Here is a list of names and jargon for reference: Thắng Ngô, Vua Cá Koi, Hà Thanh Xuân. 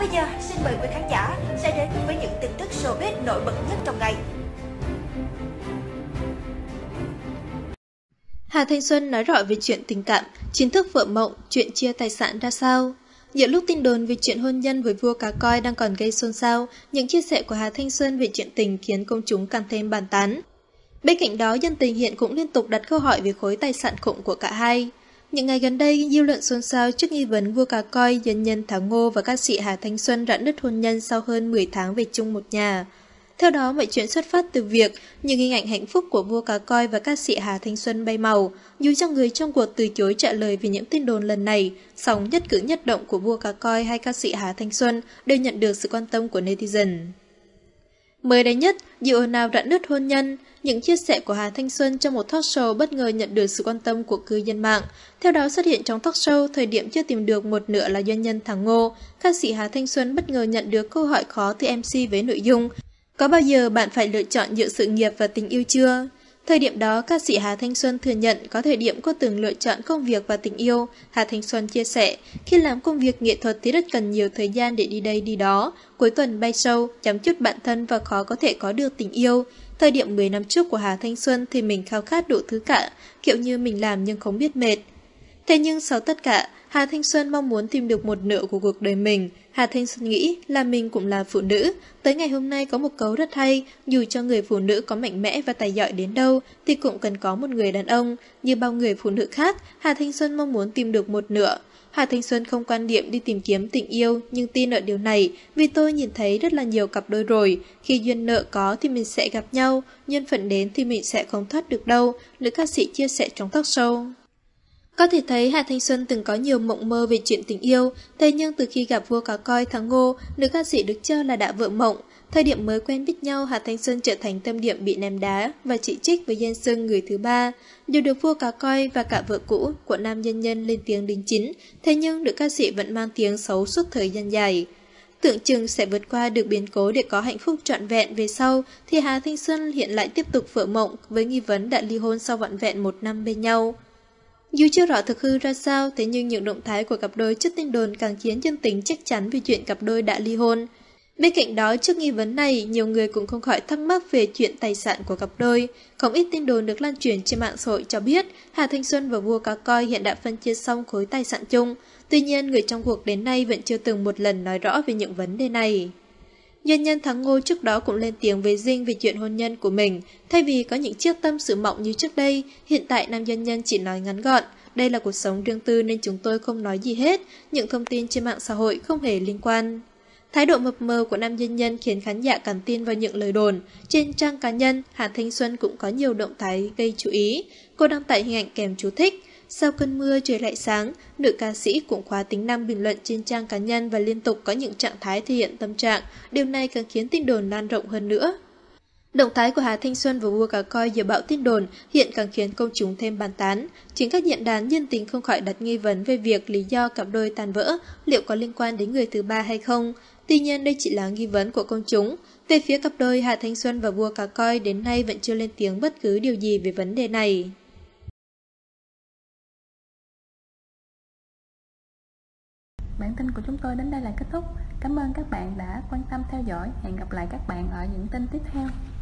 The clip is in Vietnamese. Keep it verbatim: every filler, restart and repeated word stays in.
Còn bây giờ, xin mời quý khán giả sẽ đến với những tin tức showbiz nổi bật nhất trong ngày. Hà Thanh Xuân nói rõ về chuyện tình cảm, chính thức vợ mộng, chuyện chia tài sản ra sao. Giữa lúc tin đồn về chuyện hôn nhân với vua cá koi đang còn gây xôn xao, những chia sẻ của Hà Thanh Xuân về chuyện tình khiến công chúng càng thêm bàn tán. Bên cạnh đó, dân tình hiện cũng liên tục đặt câu hỏi về khối tài sản khủng của cả hai. Những ngày gần đây, dư luận xôn xao trước nghi vấn vua cá koi, doanh nhân Thắng Ngô và ca sĩ Hà Thanh Xuân rạn nứt hôn nhân sau hơn mười tháng về chung một nhà. Theo đó, mọi chuyện xuất phát từ việc những hình ảnh hạnh phúc của vua cá koi và ca sĩ Hà Thanh Xuân bay màu, dù cho người trong cuộc từ chối trả lời về những tin đồn lần này, song nhất cử nhất động của vua cá koi hay ca sĩ Hà Thanh Xuân đều nhận được sự quan tâm của netizen. Mới đây nhất, dư ồn ào rạn nứt hôn nhân, những chia sẻ của Hà Thanh Xuân trong một talk show bất ngờ nhận được sự quan tâm của cư dân mạng. Theo đó, xuất hiện trong talk show, thời điểm chưa tìm được một nửa là doanh nhân Thắng Ngô, ca sĩ Hà Thanh Xuân bất ngờ nhận được câu hỏi khó từ em xê với nội dung: có bao giờ bạn phải lựa chọn giữa sự nghiệp và tình yêu chưa? Thời điểm đó, ca sĩ Hà Thanh Xuân thừa nhận có thời điểm cô từng lựa chọn công việc và tình yêu. Hà Thanh Xuân chia sẻ, khi làm công việc nghệ thuật thì rất cần nhiều thời gian để đi đây đi đó. Cuối tuần bay show, chăm chút bản thân và khó có thể có được tình yêu. Thời điểm mười năm trước của Hà Thanh Xuân thì mình khao khát đủ thứ cả, kiểu như mình làm nhưng không biết mệt. Thế nhưng sau tất cả, Hà Thanh Xuân mong muốn tìm được một nửa của cuộc đời mình. Hà Thanh Xuân nghĩ là mình cũng là phụ nữ. Tới ngày hôm nay có một câu rất hay, dù cho người phụ nữ có mạnh mẽ và tài giỏi đến đâu thì cũng cần có một người đàn ông. Như bao người phụ nữ khác, Hà Thanh Xuân mong muốn tìm được một nửa. Hà Thanh Xuân không quan điểm đi tìm kiếm tình yêu, nhưng tin ở điều này vì tôi nhìn thấy rất là nhiều cặp đôi rồi. Khi duyên nợ có thì mình sẽ gặp nhau, duyên phận đến thì mình sẽ không thoát được đâu, nữ ca sĩ chia sẻ trong talk show. Có thể thấy Hà Thanh Xuân từng có nhiều mộng mơ về chuyện tình yêu, thế nhưng từ khi gặp vua cá koi Thắng Ngô, nữ ca sĩ được cho là đã vỡ mộng. Thời điểm mới quen biết nhau, Hà Thanh Xuân trở thành tâm điểm bị ném đá và chỉ trích với danh xưng người thứ ba. Điều được vua cá koi và cả vợ cũ của nam doanh nhân lên tiếng đính chính, thế nhưng nữ ca sĩ vẫn mang tiếng xấu suốt thời gian dài. Tưởng chừng sẽ vượt qua được biến cố để có hạnh phúc trọn vẹn về sau, thì Hà Thanh Xuân hiện lại tiếp tục vỡ mộng với nghi vấn đã ly hôn sau vỏn vẹn một năm bên nhau. Dù chưa rõ thực hư ra sao, thế nhưng những động thái của cặp đôi trước tin đồn càng khiến dân tình chắc chắn về chuyện cặp đôi đã ly hôn. Bên cạnh đó, trước nghi vấn này, nhiều người cũng không khỏi thắc mắc về chuyện tài sản của cặp đôi. Không ít tin đồn được lan truyền trên mạng xã hội cho biết Hà Thanh Xuân và vua cá koi hiện đã phân chia xong khối tài sản chung. Tuy nhiên, người trong cuộc đến nay vẫn chưa từng một lần nói rõ về những vấn đề này. Doanh nhân Thắng Ngô trước đó cũng lên tiếng với Dinh về chuyện hôn nhân của mình. Thay vì có những chiếc tâm sự mộng như trước đây, hiện tại nam doanh nhân chỉ nói ngắn gọn: đây là cuộc sống riêng tư nên chúng tôi không nói gì hết, những thông tin trên mạng xã hội không hề liên quan. Thái độ mập mờ của nam doanh nhân khiến khán giả cảm tin vào những lời đồn. Trên trang cá nhân, Hà Thanh Xuân cũng có nhiều động thái gây chú ý. Cô đăng tải hình ảnh kèm chú thích: sau cơn mưa trời lại sáng, nữ ca sĩ cũng khóa tính năng bình luận trên trang cá nhân và liên tục có những trạng thái thể hiện tâm trạng, điều này càng khiến tin đồn lan rộng hơn nữa. Động thái của Hà Thanh Xuân và vua cá koi giờ bão tin đồn hiện càng khiến công chúng thêm bàn tán. Chính các diễn đàn nhân tính không khỏi đặt nghi vấn về việc lý do cặp đôi tan vỡ liệu có liên quan đến người thứ ba hay không. Tuy nhiên, đây chỉ là nghi vấn của công chúng. Về phía cặp đôi, Hà Thanh Xuân và vua cá koi đến nay vẫn chưa lên tiếng bất cứ điều gì về vấn đề này. Bản tin của chúng tôi đến đây là kết thúc. Cảm ơn các bạn đã quan tâm theo dõi. Hẹn gặp lại các bạn ở những tin tiếp theo.